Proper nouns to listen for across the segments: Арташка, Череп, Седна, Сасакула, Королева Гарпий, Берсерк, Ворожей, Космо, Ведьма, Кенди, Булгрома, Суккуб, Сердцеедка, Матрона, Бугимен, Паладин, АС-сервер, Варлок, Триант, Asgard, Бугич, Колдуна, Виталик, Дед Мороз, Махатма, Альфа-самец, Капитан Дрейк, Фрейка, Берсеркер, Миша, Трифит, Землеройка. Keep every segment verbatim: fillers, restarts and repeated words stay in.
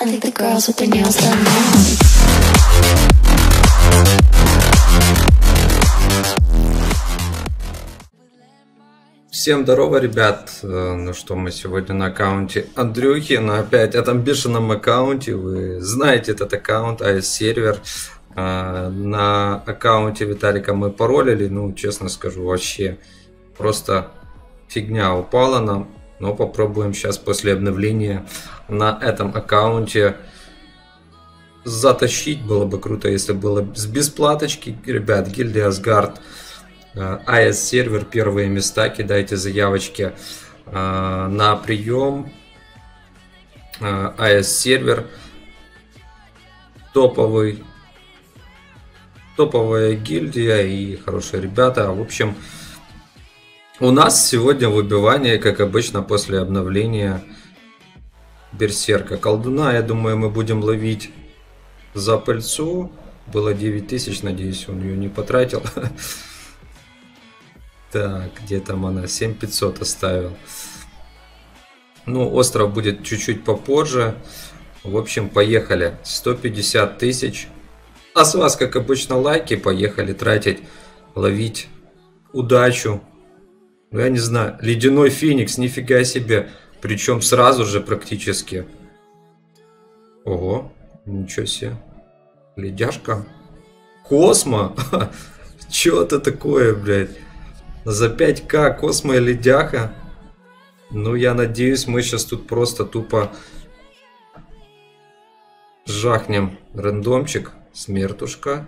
Всем здорово, ребят. Ну что, мы сегодня на аккаунте Андрюхи, но опять о этом бешеном аккаунте. Вы знаете этот аккаунт, АС-сервер. На аккаунте Виталика мы паролили, ну честно скажу, вообще просто фигня упала нам. Но попробуем сейчас после обновления на этом аккаунте затащить. Было бы круто, если было с бесплаточки. Ребят, гильдия Asgard, АС-сервер, первые места. Кидайте заявочки на прием. АС-сервер топовый. Топовая гильдия и хорошие ребята. В общем, у нас сегодня выбивание, как обычно, после обновления Берсерка. Колдуна, я думаю, мы будем ловить за пыльцу. Было девять тысяч, надеюсь, он ее не потратил. Так, где там она? семь тысяч пятьсот оставил. Ну, остров будет чуть-чуть попозже. В общем, поехали. сто пятьдесят тысяч. А с вас, как обычно, лайки. Поехали тратить, ловить удачу. Ну, я не знаю. Ледяной феникс, нифига себе. Причем сразу же практически. Ого, ничего себе. Ледяшка. Космо? Че это такое, блядь? За пять ка космо и ледяха. Ну, я надеюсь, мы сейчас тут просто тупо жахнем рандомчик. Смертушка.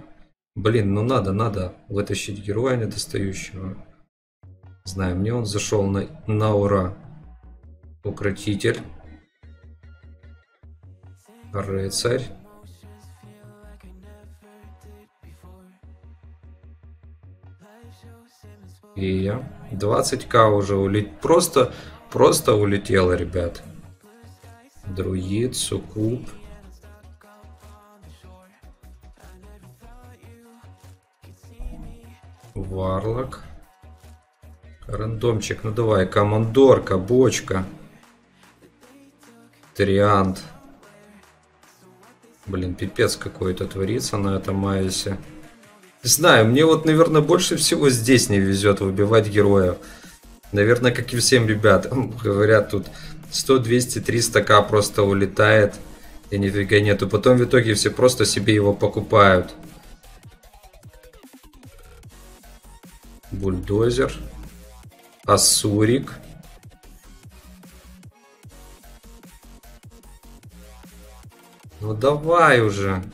Блин, ну надо, надо вытащить героя недостающего. Знаю, мне он зашел на, на ура. Укротитель. Рыцарь. И двадцать ка уже улетело. Просто, просто улетело, ребят. Друид, суккуб. Варлок. Рандомчик, ну давай, командорка, бочка. Триант. Блин, пипец какой-то творится на этом айосе. Не знаю, мне вот, наверное, больше всего здесь не везет выбивать героев. Наверное, как и всем ребятам. Говорят, тут сто, двести, триста ка просто улетает. И нифига нету. Потом в итоге все просто себе его покупают. Бульдозер. Асурик. Ну давай уже.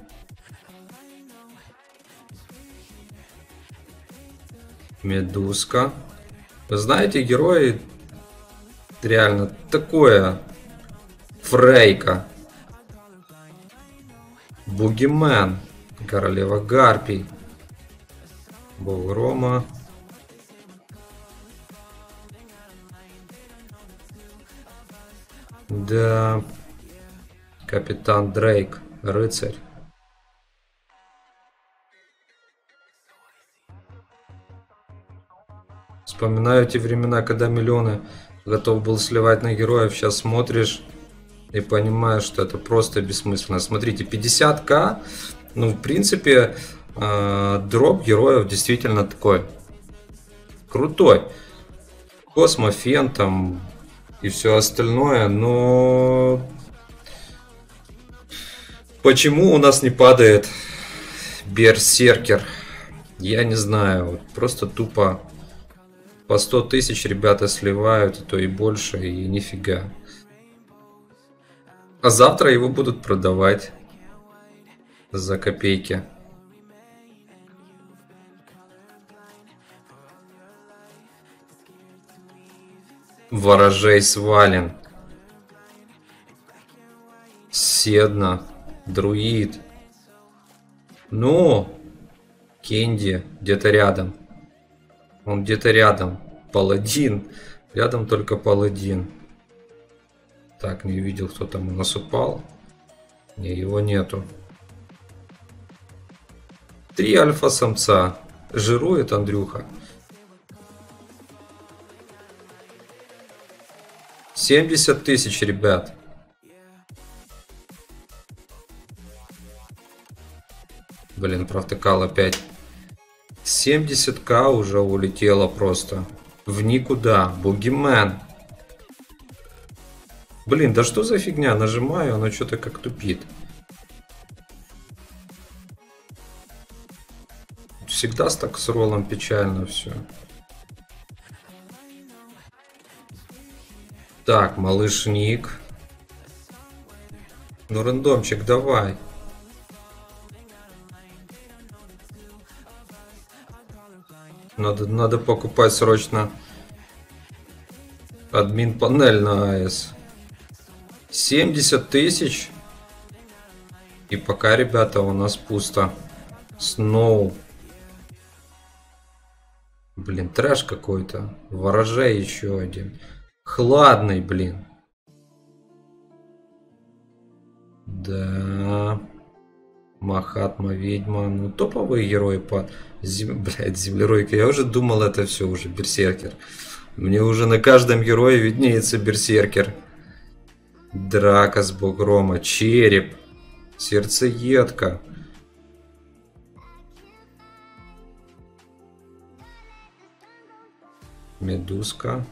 Медузка. Вы знаете, герои реально такое. Фрейка. Бугимен. Королева Гарпий. Булгрома. Да. Капитан Дрейк. Рыцарь. Вспоминаю те времена, когда миллионы готов был сливать на героев. Сейчас смотришь и понимаешь, что это просто бессмысленно. Смотрите, пятьдесят ка. Ну, в принципе, э, дроп героев действительно такой. Крутой. Космофен там и все остальное, но почему у нас не падает Берсеркер? Я не знаю. Просто тупо по сто тысяч ребята сливают, а то и больше, и нифига. А завтра его будут продавать за копейки. Ворожей свален. Седна. Друид. Ну, Кенди где-то рядом. Он где-то рядом. Паладин. Рядом только паладин. Так, не видел, кто там у нас упал. Не, его нету. Три альфа-самца. Жирует Андрюха. семьдесят тысяч, ребят. Блин, протыкал опять. семьдесят ка уже улетело просто. В никуда. Бугимен. Блин, да что за фигня? Нажимаю, оно что-то как тупит. Всегда так с роллом печально все. Так, малышник. Ну, рандомчик, давай. Надо, надо покупать срочно админ панель на АЭС. семьдесят тысяч. И пока, ребята, у нас пусто. Сноу. Блин, трэш какой-то. Ворожей еще один. Хладный, блин. Да. Махатма, ведьма. Ну, топовые герои по... Зем... Блядь, землеройка. Я уже думал, это все уже берсеркер. Мне уже на каждом герое виднеется берсеркер. Драка с Булгрома. Череп. Сердцеедка. Медузка.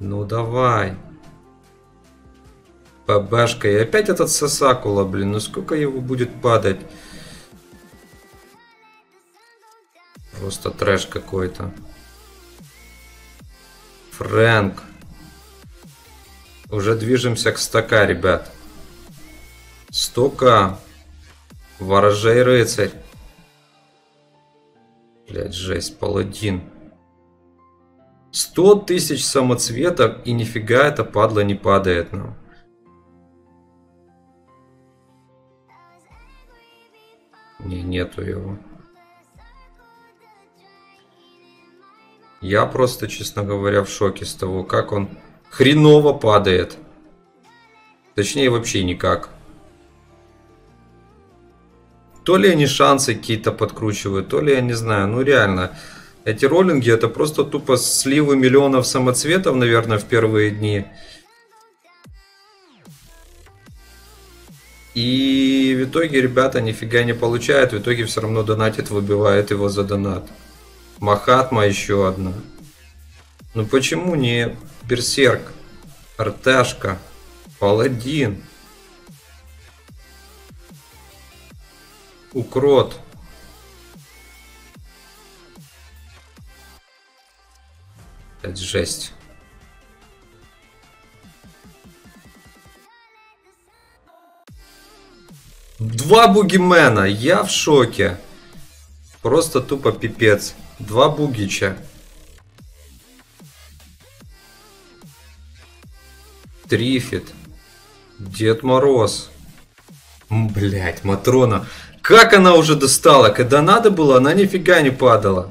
Ну давай. ПБшка. И опять этот Сасакула, блин. Ну сколько его будет падать? Просто трэш какой-то. Фрэнк. Уже движемся к сто ка, ребят. сто ка. Ворожей рыцарь. Блять, жесть. Паладин. сто тысяч самоцветов, и нифига это падла не падает нам. Не, нету его. Я просто, честно говоря, в шоке с того, как он хреново падает. Точнее, вообще никак. То ли они шансы какие-то подкручивают, то ли я не знаю. Ну реально... Эти роллинги это просто тупо сливы миллионов самоцветов, наверное, в первые дни. И в итоге ребята нифига не получают, в итоге все равно донатит, выбивает его за донат. Махатма еще одна. Ну почему не берсерк, арташка, паладин, укрот? Это жесть. Два бугимена. Я в шоке. Просто тупо пипец. Два бугича. Трифит. Дед Мороз. Блять, Матрона. Как она уже достала? Когда надо было, она нифига не падала.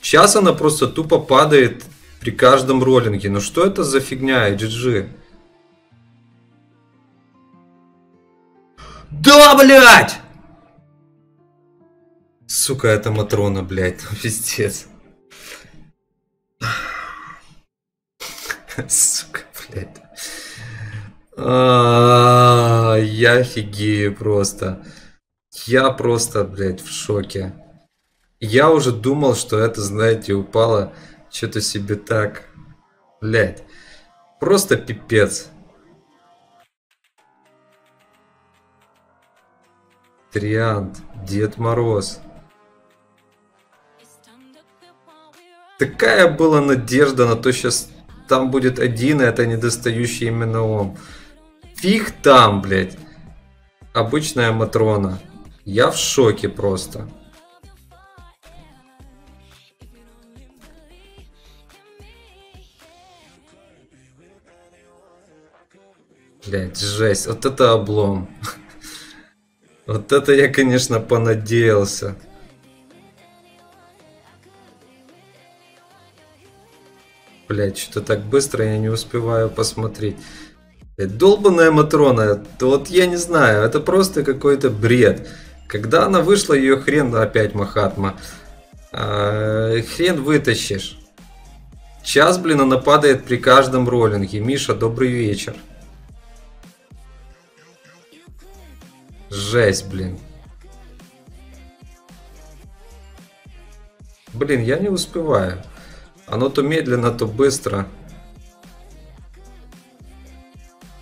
Сейчас она просто тупо падает... При каждом роллинге. Ну что это за фигня, джи джи? Да, блядь! Сука, это Матрона, блядь. Пиздец. Сука, блядь. Я офигею просто. Я просто, блядь, в шоке. Я уже думал, что это, знаете, упало... Что-то себе так. Блять. Просто пипец. Триант. Дед Мороз. Такая была надежда, на то сейчас там будет один, и это недостающий именно он. Фиг там, блять. Обычная Матрона. Я в шоке просто. Блять, жесть. Вот это облом. Вот это я, конечно, понадеялся. Блять, что-то так быстро я не успеваю посмотреть. Блядь, долбаная Матрона. Вот я не знаю. Это просто какой-то бред. Когда она вышла, ее хрен опять Махатма. А, хрен вытащишь. Сейчас, блин, она падает при каждом роллинге. Миша, добрый вечер. Жесть, блин. Блин, я не успеваю. Оно то медленно, то быстро.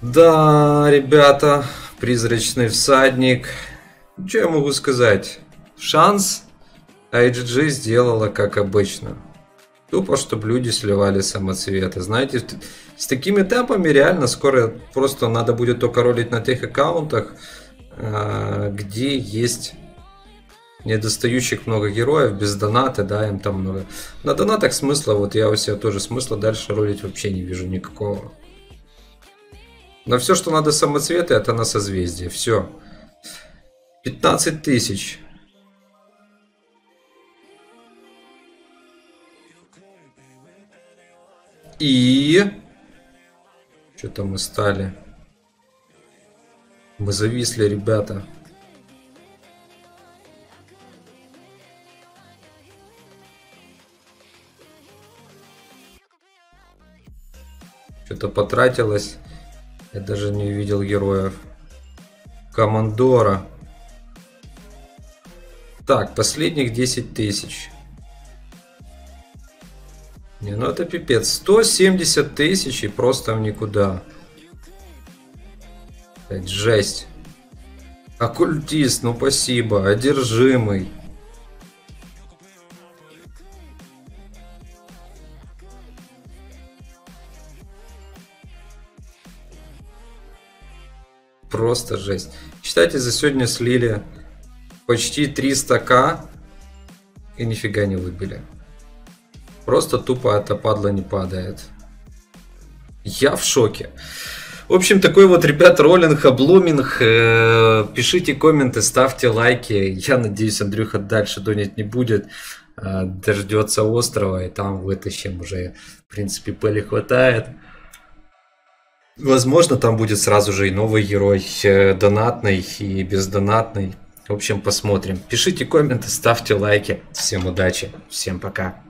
Да, ребята, призрачный всадник. Что я могу сказать? Шанс ай джи джи сделала, как обычно. Тупо, чтобы люди сливали самоцветы. Знаете, с такими темпами реально скоро просто надо будет только ролить на тех аккаунтах, где есть недостающих много героев, без доната, да, им там много. На донатах смысла, вот я у себя тоже смысла дальше ролить вообще не вижу никакого. Но все, что надо самоцветы, это на созвездие. Все. пятнадцать тысяч. И... Что-то мы стали. Мы зависли, ребята. Что-то потратилось. Я даже не видел героев. Командора. Так, последних десять тысяч. Не, ну это пипец. сто семьдесят тысяч и просто в никуда. Это жесть. Оккультист, ну спасибо. Одержимый. Просто жесть. Считайте, за сегодня слили почти триста ка и нифига не выбили. Просто тупо это падла не падает. Я в шоке. В общем, такой вот, ребят, роллинг, обломинг. Пишите комменты, ставьте лайки. Я надеюсь, Андрюха дальше донить не будет. Дождется острова, и там вытащим уже. В принципе, пыли хватает. Возможно, там будет сразу же и новый герой, донатный и бездонатный. В общем, посмотрим. Пишите комменты, ставьте лайки. Всем удачи, всем пока.